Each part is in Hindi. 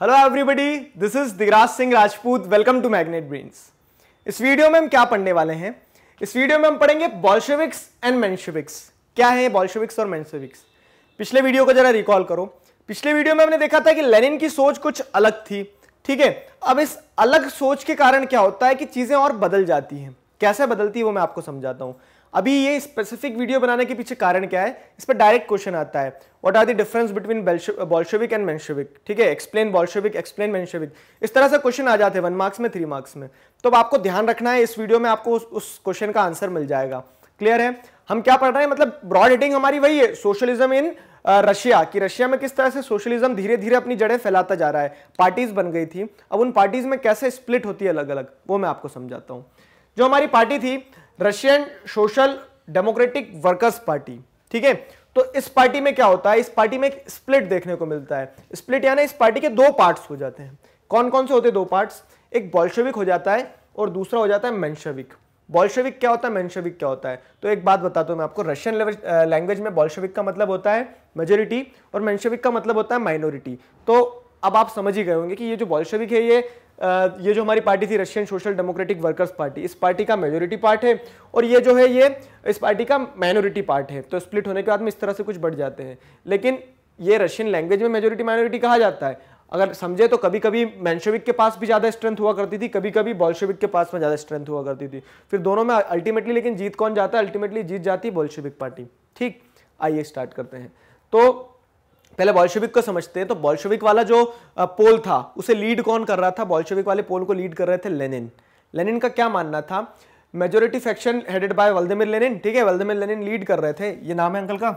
Hello everybody, this is Digraj Singh Rajput. Welcome to Magnet Brains. इस वीडियो में हम क्या पढ़ने वाले हैं? इस वीडियो में हम पढ़ेंगे बोल्शेविक्स एंड मेंशेविक्स। क्या है बोल्शेविक्स और मेंशेविक्स? पिछले वीडियो को जरा रिकॉल करो। पिछले वीडियो में हमने देखा था कि लेनिन की सोच कुछ अलग थी, ठीक है। अब इस अलग सोच के कारण क्या होता है कि चीज़ें और बदल जाती हैं। कैसे बदलती है वो मैं आपको समझाता हूँ। अभी ये स्पेसिफिक वीडियो बनाने के पीछे कारण क्या है, इस पर डायरेक्ट क्वेश्चन आता है, what are the difference between Bolshevik and Menshevik, ठीक है, एक्सप्लेन बोल्शेविक, एक्सप्लेन मेंशेविक। इस तरह से क्वेश्चन आ जाते हैं 1 मार्क्स में, 3 मार्क्स में। तो अब आपको ध्यान रखना है, इस वीडियो में आपको उस क्वेश्चन का आंसर मिल जाएगा। क्लियर है? हम क्या पढ़ रहे हैं, मतलब ब्रॉड हेडिंग हमारी वही है, सोशलिज्म इन रशिया, कि रशिया में किस तरह से सोशलिज्म धीरे धीरे अपनी जड़ें फैलाता जा रहा है। पार्टीज बन गई थी, अब उन पार्टीज में कैसे स्प्लिट होती है अलग अलग, वो मैं आपको समझाता हूँ। जो हमारी पार्टी थी Russian social democratic workers party, ठीक है। तो इस पार्टी में क्या होता है, इस पार्टी में एक स्प्लिट देखने को मिलता है। स्प्लिट यानी इस पार्टी के 2 पार्ट्स हो जाते हैं। कौन कौन से होते हैं 2 पार्ट्स? एक बोल्शेविक हो जाता है और दूसरा हो जाता है मेंशेविक। बोल्शेविक क्या होता है, मेंशेविक क्या होता है? तो एक बात बताता हूँ मैं आपको, रशियन लैंग्वेज में बोल्शेविक का मतलब होता है मेजोरिटी और मेंशेविक का मतलब होता है माइनॉरिटी। तो अब आप समझ ही गए होंगे कि ये जो बोल्शेविक है, ये जो हमारी पार्टी थी Russian social democratic workers party, इस पार्टी का मेजोरिटी पार्ट है, और ये जो है ये इस पार्टी का माइनॉरिटी पार्ट है। तो स्प्लिट होने के बाद में इस तरह से कुछ बढ़ जाते हैं, लेकिन ये रशियन लैंग्वेज में मेजोरिटी माइनॉरिटी कहा जाता है। अगर समझे तो कभी कभी मेंशेविक के पास भी ज़्यादा स्ट्रेंथ हुआ करती थी, कभी कभी बोल्शेविक के पास में ज़्यादा स्ट्रेंथ हुआ करती थी। फिर दोनों में अल्टीमेटली लेकिन जीत कौन जाता है? अल्टीमेटली जीत जाती है बोल्शेविक पार्टी। ठीक, आइए स्टार्ट करते हैं। तो पहले बोल्शेविक को समझते हैं। तो बोल्शेविक वाला जो पोल था उसे लीड कौन कर रहा था? बोल्शेविक वाले पोल को लीड कर रहे थे लेनिन। लेनिन का क्या मानना था? Majority faction headed by Vladimir Lenin, ठीक है, व्लादिमीर लेनिन लीड कर रहे थे। ये नाम है अंकल का,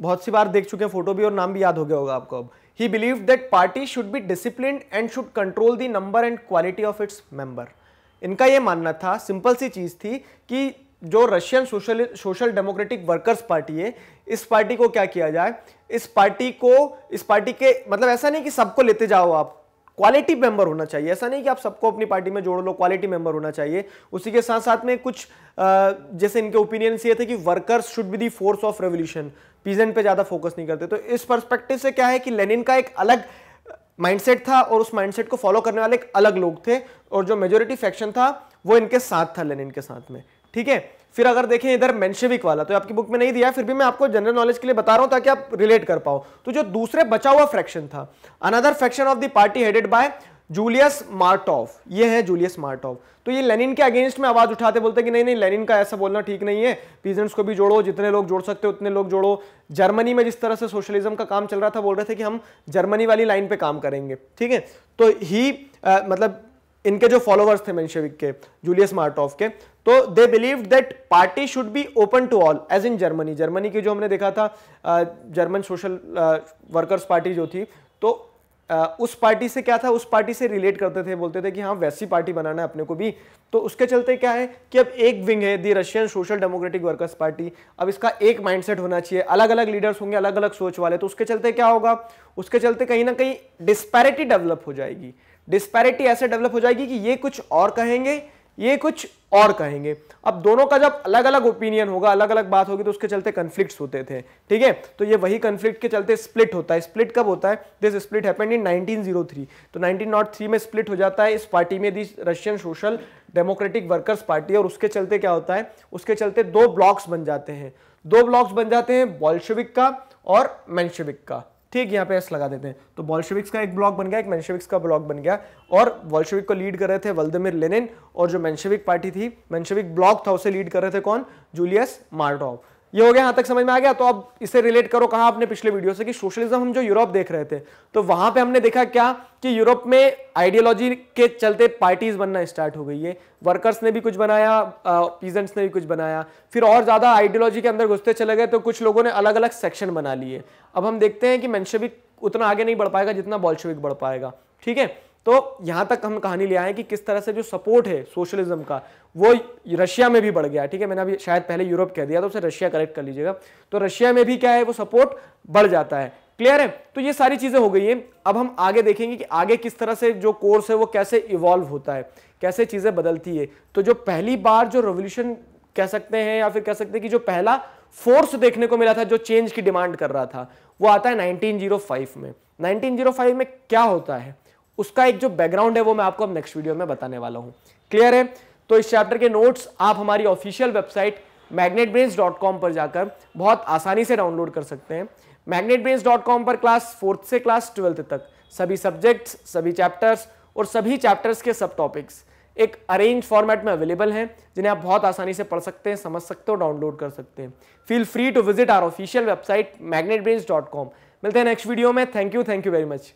बहुत सी बार देख चुके हैं, फोटो भी और नाम भी याद हो गया होगा आपको। अब ही believe that party should be discipline and should control the number and quality of its member. इनका ये मानना था, सिंपल सी चीज़ थी, कि जो Russian social democratic workers party है, इस पार्टी को क्या किया जाए, इस पार्टी के मतलब ऐसा नहीं कि सबको लेते जाओ आप, क्वालिटी मेंबर होना चाहिए। ऐसा नहीं कि आप सबको अपनी पार्टी में जोड़ लो, क्वालिटी मेंबर होना चाहिए। उसी के साथ साथ में कुछ जैसे इनके ओपिनियंस ये थे कि workers should be the force of revolution, peasant पे ज़्यादा फोकस नहीं करते। तो इस पर्सपेक्टिव से क्या है कि लेनिन का एक अलग माइंडसेट था और उस माइंडसेट को फॉलो करने वाले एक अलग लोग थे, और जो मेजोरिटी फैक्शन था वो इनके साथ था, लेनिन के साथ में, ठीक है। फिर अगर देखें इधर मेंशेविक वाला, तो आपकी बुक में नहीं दिया, फिर भी मैं आपको जनरल नॉलेज के लिए बता रहा हूं ताकि आप रिलेट कर पाओ। तो जो दूसरे बचा हुआ फ्रैक्शन था, another fraction of the party headed by Julius Martov, ये है जूलियस मार्टोव। तो ये लेनिन के अगेंस्ट में आवाज उठाते, बोलते कि नहीं नहीं, लेनिन का ऐसा बोलना ठीक नहीं है, पीजेंट्स को भी जोड़ो, जितने लोग जोड़ सकते हो उतने लोग जोड़ो। जर्मनी में जिस तरह से सोशलिज्म का काम चल रहा था, बोल रहे थे कि हम जर्मनी वाली लाइन पे काम करेंगे, ठीक है। तो ही मतलब इनके जो फॉलोवर्स थे मेंशेविक के, जूलियस मार्टोव के, तो they believe that party should be open to all as in Germany. Germany की जो हमने देखा था जर्मन सोशल वर्कर्स पार्टी जो थी, तो उस पार्टी से क्या था, उस पार्टी से रिलेट करते थे, बोलते थे कि हाँ वैसी पार्टी बनाना है अपने को भी। तो उसके चलते क्या है कि अब एक विंग है the Russian social democratic workers party, अब इसका एक माइंडसेट होना चाहिए, अलग अलग लीडर्स होंगे, अलग अलग सोच वाले। तो उसके चलते क्या होगा, उसके चलते कहीं ना कहीं डिस्पैरिटी डेवलप हो जाएगी। डिस्पैरिटी ऐसे डेवलप हो जाएगी कि ये कुछ और कहेंगे, ये कुछ और कहेंगे। अब दोनों का जब अलग अलग ओपिनियन होगा, अलग अलग बात होगी, तो उसके चलते कन्फ्लिक्ट्स होते थे, ठीक है। तो ये वही कन्फ्लिक्ट के चलते स्प्लिट होता है। स्प्लिट कब होता है? This split happened in 1903। तो 1903 में स्प्लिट हो जाता है इस पार्टी में, this Russian social democratic workers party, और उसके चलते क्या होता है, उसके चलते 2 ब्लॉक्स बन जाते हैं। 2 ब्लॉक्स बन जाते हैं, बोल्शेविक का और मेंशेविक का, ठीक, यहाँ पे एस लगा देते हैं। तो बोल्शेविक्स का एक ब्लॉक बन गया, एक मेंशेविक्स का ब्लॉक बन गया, और बोल्शेविक को लीड कर रहे थे व्लादिमीर लेनिन, और जो मेंशेविक पार्टी थी, मेंशेविक ब्लॉक था, उसे लीड कर रहे थे कौन? Julius Martov. ये हो गया, यहाँ तक समझ में आ गया। तो अब इसे रिलेट करो, कहा आपने पिछले वीडियो से कि सोशलिज्म हम जो यूरोप देख रहे थे, तो वहां पे हमने देखा क्या कि यूरोप में आइडियोलॉजी के चलते पार्टीज बनना स्टार्ट हो गई है। वर्कर्स ने भी कुछ बनाया, पीजेंट्स ने भी कुछ बनाया, फिर और ज्यादा आइडियोलॉजी के अंदर घुसते चले गए, तो कुछ लोगों ने अलग अलग सेक्शन बना लिए। अब हम देखते हैं कि मेंशेविक उतना आगे नहीं बढ़ पाएगा जितना बोल्शेविक बढ़ पाएगा, ठीक है। तो यहां तक हम कहानी ले आए कि किस तरह से जो सपोर्ट है सोशलिज्म का वो रशिया में भी बढ़ गया, ठीक है। मैंने अभी शायद पहले यूरोप कह दिया, तो उसे रशिया करेक्ट कर लीजिएगा। तो रशिया में भी क्या है, वो सपोर्ट बढ़ जाता है। क्लियर है? तो ये सारी चीजें हो गई है। अब हम आगे देखेंगे कि आगे किस तरह से जो कोर्स है वो कैसे इवॉल्व होता है, कैसे चीजें बदलती है। तो जो पहली बार जो रेवोल्यूशन कह सकते हैं, या फिर कह सकते हैं कि जो पहला फोर्स देखने को मिला था जो चेंज की डिमांड कर रहा था, वो आता है 1905 में। 1905 में क्या होता है उसका एक जो बैकग्राउंड है वो मैं आपको अब नेक्स्ट वीडियो में बताने वाला हूं। क्लियर है? तो इस चैप्टर के नोट्स आप हमारी ऑफिशियल वेबसाइट magnetbrains.com पर जाकर बहुत आसानी से डाउनलोड कर सकते हैं। magnetbrains.com पर क्लास 4th से क्लास 12th तक सभी सब्जेक्ट्स, सभी चैप्टर्स और सभी चैप्टर्स के सब टॉपिक्स एक अरेंज फॉर्मेट में अवेलेबल हैं, जिन्हें आप बहुत आसानी से पढ़ सकते हैं, समझ सकते हो, डाउनलोड कर सकते हैं। Feel free to visit our official website magnetbrains.com। मिलते हैं नेक्स्ट वीडियो में। Thank you very much.